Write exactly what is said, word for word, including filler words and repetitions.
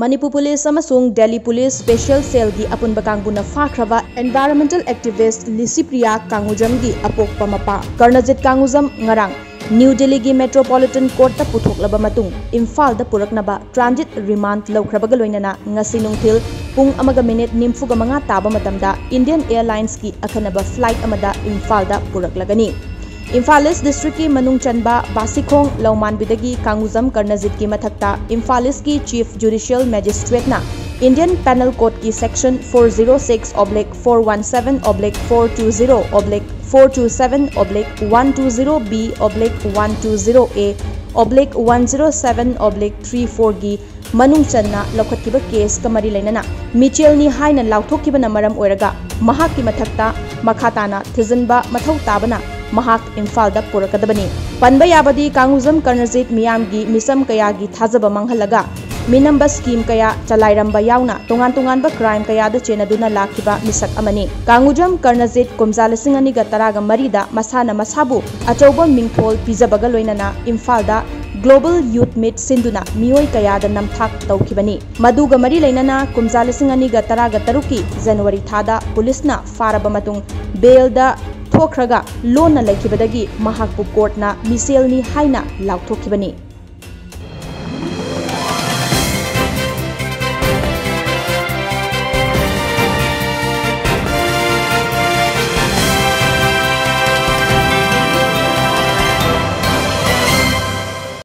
Manipur Police amasung Delhi Police Special Cell gi apun bakangpuna Fakrava environmental activist Lisipriya Kangujam gi apok pamapa Karnajit Kangujam ngarang New Delhi gi Metropolitan Court ta puthoklaba matung Imphal da puraknaba transit remand lawkhrabaga loinana Ngashi Nungthil pung amaga minute nimfuga manga taba matamda Indian Airlines ki akhanaba flight amada Imphal da puraklagani Imphal East District ki Manung Chanba Basikhong Laumanbidagi Kangujam Karnajit ki mathakta Imphal East ki Chief Judicial Magistrate na Indian Penal Code ki Section four oh six slash four two zero slash four two seven slash one two zero B slash one two zero A slash one oh seven slash three four gi Manung Channa laukhatkiba case kamari lainana Michel ni haina lauthokkiba na maram oiraga mahak ki mathakta makhatana thizinba mathau tabana Mahak Imphal da purakadabani Panba yabadi Kangujam Karnajit miyamgi misam kaya gi thajaba manghalaga minamba scheme kaya chalairamba yauna tongan tongan ba crime kaya da chenaduna lakhiba misak amani Kangujam Karnajit kumjalasing ani ga taraga marida masana masabu achauba mingphol pijabaga loinana Imphal da Global Youth Meet Sinduna Mioi Kayada Namthak Taukibani Maduga Mari Lainana kumjalasingani ga taraga taruki January Thada Pulisna Farabamatung Belda Thokraga Lona Lakibadagi Mahakpu Court na Miselni Haina Lauthokibani